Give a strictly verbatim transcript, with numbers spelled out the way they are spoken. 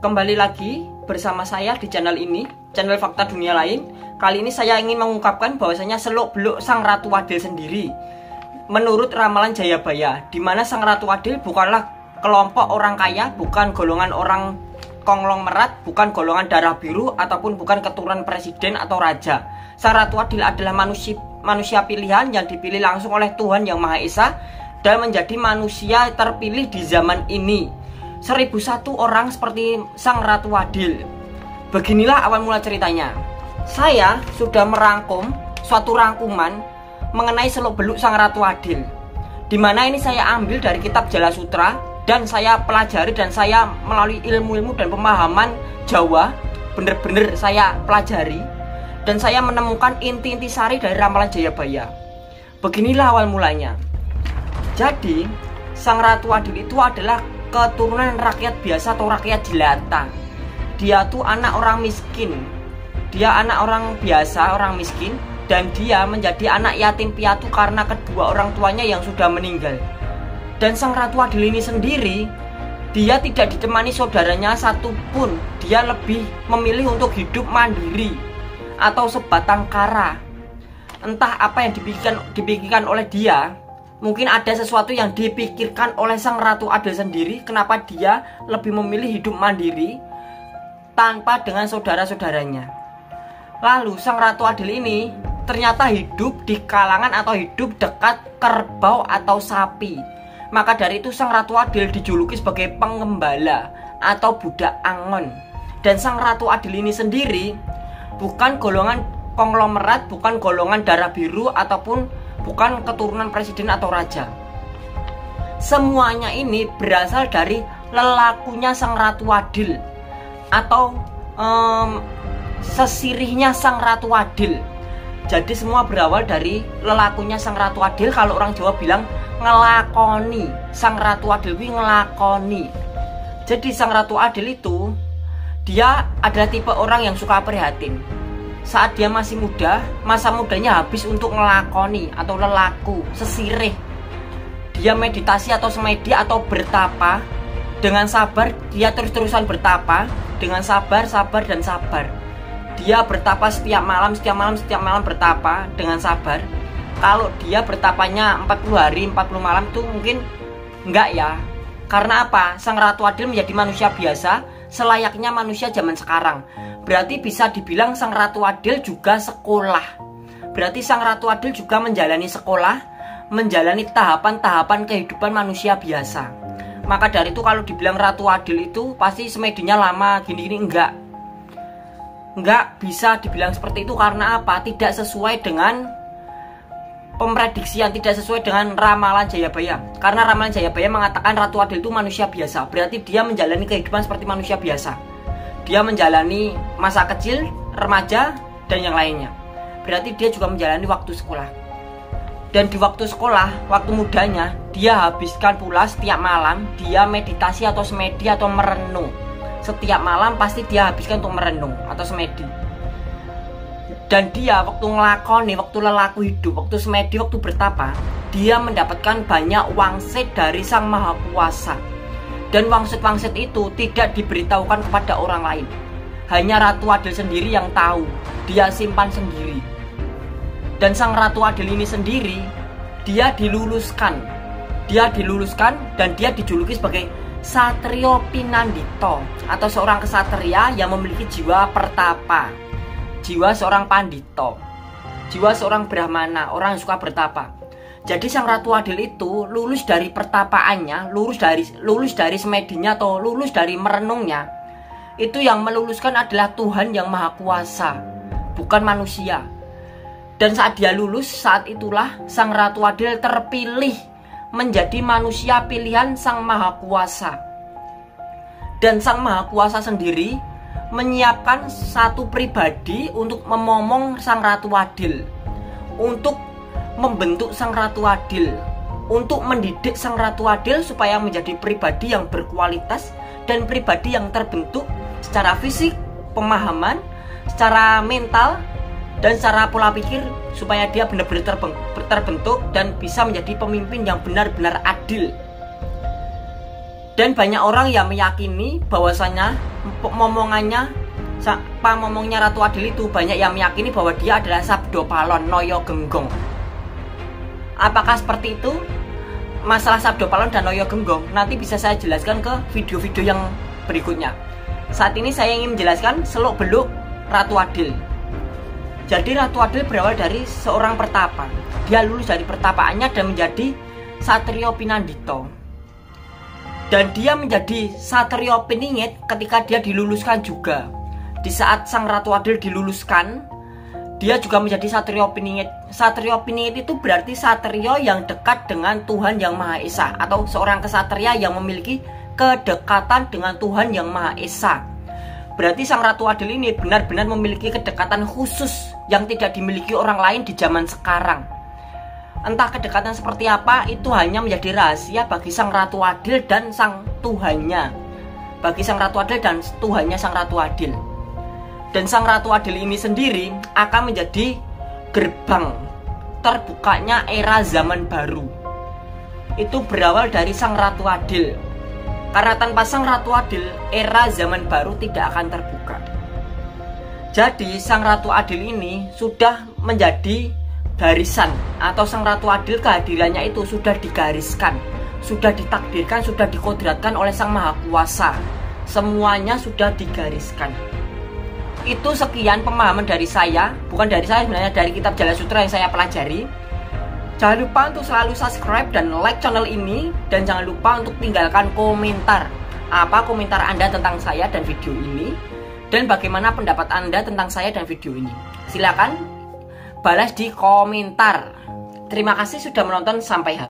Kembali lagi bersama saya di channel ini, channel Fakta Dunia Lain. Kali ini saya ingin mengungkapkan bahwasanya seluk-beluk sang Ratu Adil sendiri menurut ramalan Jayabaya, di mana sang Ratu Adil bukanlah kelompok orang kaya, bukan golongan orang konglomerat, bukan golongan darah biru, ataupun bukan keturunan presiden atau raja. Sang Ratu Adil adalah manusia, manusia pilihan yang dipilih langsung oleh Tuhan Yang Maha Esa dan menjadi manusia terpilih di zaman ini. seribu satu orang seperti sang Ratu Adil. Beginilah awal mula ceritanya. Saya sudah merangkum suatu rangkuman mengenai seluk-beluk sang Ratu Adil, dimana ini saya ambil dari kitab Jalasutra, dan saya pelajari dan saya melalui ilmu-ilmu dan pemahaman Jawa bener-bener saya pelajari, dan saya menemukan inti-inti sari dari ramalan Jayabaya. Beginilah awal mulanya. Jadi sang Ratu Adil itu adalah keturunan rakyat biasa atau rakyat jelata. Dia tuh anak orang miskin, dia anak orang biasa, orang miskin, dan dia menjadi anak yatim piatu karena kedua orang tuanya yang sudah meninggal. Dan sang Ratu Adil ini sendiri, dia tidak ditemani saudaranya satupun. Dia lebih memilih untuk hidup mandiri atau sebatang kara. Entah apa yang dipikirkan, dipikirkan oleh dia. Mungkin ada sesuatu yang dipikirkan oleh sang Ratu Adil sendiri, kenapa dia lebih memilih hidup mandiri tanpa dengan saudara-saudaranya. Lalu sang Ratu Adil ini ternyata hidup di kalangan atau hidup dekat kerbau atau sapi. Maka dari itu sang Ratu Adil dijuluki sebagai pengembala atau budak angon. Dan sang Ratu Adil ini sendiri bukan golongan konglomerat, bukan golongan darah biru, ataupun bukan keturunan presiden atau raja. Semuanya ini berasal dari lelakunya sang Ratu Adil, atau um, sesirihnya sang Ratu Adil. Jadi semua berawal dari lelakunya sang Ratu Adil. Kalau orang Jawa bilang ngelakoni, sang Ratu Adil itu ngelakoni. Jadi sang Ratu Adil itu, dia adalah tipe orang yang suka prihatin. Saat dia masih muda, masa mudanya habis untuk ngelakoni atau lelaku, sesirih. Dia meditasi atau semedi atau bertapa. Dengan sabar, dia terus-terusan bertapa. Dengan sabar, sabar, dan sabar. Dia bertapa setiap malam, setiap malam, setiap malam bertapa dengan sabar. Kalau dia bertapanya empat puluh hari, empat puluh malam itu mungkin enggak ya. Karena apa? Sang Ratu Adil menjadi manusia biasa, selayaknya manusia zaman sekarang. Berarti bisa dibilang sang Ratu Adil juga sekolah. Berarti sang Ratu Adil juga menjalani sekolah, menjalani tahapan-tahapan kehidupan manusia biasa. Maka dari itu kalau dibilang Ratu Adil itu pasti semedinya lama gini-gini, enggak. Enggak bisa dibilang seperti itu. Karena apa? Tidak sesuai dengan pemprediksian, tidak sesuai dengan ramalan Jayabaya. Karena ramalan Jayabaya mengatakan Ratu Adil itu manusia biasa. Berarti dia menjalani kehidupan seperti manusia biasa. Dia menjalani masa kecil, remaja, dan yang lainnya. Berarti dia juga menjalani waktu sekolah. Dan di waktu sekolah, waktu mudanya, dia habiskan pula setiap malam. Dia meditasi atau semedi atau merenung. Setiap malam pasti dia habiskan untuk merenung atau semedi. Dan dia waktu ngelakoni, waktu lelaku hidup, waktu semedi, waktu bertapa, dia mendapatkan banyak wangsit dari Sang Maha Kuasa. Dan wangsit-wangsit itu tidak diberitahukan kepada orang lain. Hanya Ratu Adil sendiri yang tahu. Dia simpan sendiri. Dan sang Ratu Adil ini sendiri, dia diluluskan. Dia diluluskan dan dia dijuluki sebagai Satrio Pinandito, atau seorang kesatria yang memiliki jiwa pertapa, jiwa seorang pandito, jiwa seorang brahmana, orang yang suka bertapa. Jadi sang Ratu Adil itu lulus dari pertapaannya, lulus dari lulus dari semedinya atau lulus dari merenungnya. Itu yang meluluskan adalah Tuhan Yang Maha Kuasa, bukan manusia. Dan saat dia lulus, saat itulah sang Ratu Adil terpilih menjadi manusia pilihan Sang Maha Kuasa. Dan Sang Maha Kuasa sendiri menyiapkan satu pribadi untuk memomong sang Ratu Adil, untuk membentuk sang Ratu Adil, untuk mendidik sang Ratu Adil supaya menjadi pribadi yang berkualitas dan pribadi yang terbentuk secara fisik, pemahaman, secara mental, dan secara pola pikir, supaya dia benar-benar terbentuk dan bisa menjadi pemimpin yang benar-benar adil. Dan banyak orang yang meyakini bahwasanya momongannya, pamomongnya Ratu Adil itu banyak yang meyakini bahwa dia adalah Sabdo Palon, Noyo Genggong. Apakah seperti itu? Masalah Sabdo Palon dan Noyo Genggong nanti bisa saya jelaskan ke video-video yang berikutnya. Saat ini saya ingin menjelaskan seluk-beluk Ratu Adil. Jadi Ratu Adil berawal dari seorang pertapa. Dia lulus dari pertapaannya dan menjadi Satrio Pinandito. Dan dia menjadi Satrio Piningit ketika dia diluluskan juga. Di saat sang Ratu Adil diluluskan, dia juga menjadi Satrio Piningit. Satrio Piningit itu berarti satrio yang dekat dengan Tuhan Yang Maha Esa, atau seorang kesatria yang memiliki kedekatan dengan Tuhan Yang Maha Esa. Berarti sang Ratu Adil ini benar-benar memiliki kedekatan khusus yang tidak dimiliki orang lain di zaman sekarang. Entah kedekatan seperti apa, itu hanya menjadi rahasia bagi sang Ratu Adil dan sang Tuhannya. Bagi sang Ratu Adil dan Tuhannya sang Ratu Adil. Dan sang Ratu Adil ini sendiri akan menjadi gerbang terbukanya era zaman baru. Itu berawal dari sang Ratu Adil. Karena tanpa sang Ratu Adil, era zaman baru tidak akan terbuka. Jadi sang Ratu Adil ini sudah menjadi barisan, atau sang Ratu Adil kehadirannya itu sudah digariskan, sudah ditakdirkan, sudah dikodratkan oleh Sang Maha Kuasa. Semuanya sudah digariskan. Itu sekian pemahaman dari saya, bukan dari saya sebenarnya, dari kitab Jalasutra yang saya pelajari. Jangan lupa untuk selalu subscribe dan like channel ini, dan jangan lupa untuk tinggalkan komentar. Apa komentar Anda tentang saya dan video ini, dan bagaimana pendapat Anda tentang saya dan video ini. Silakan balas di komentar. Terima kasih sudah menonton sampai habis.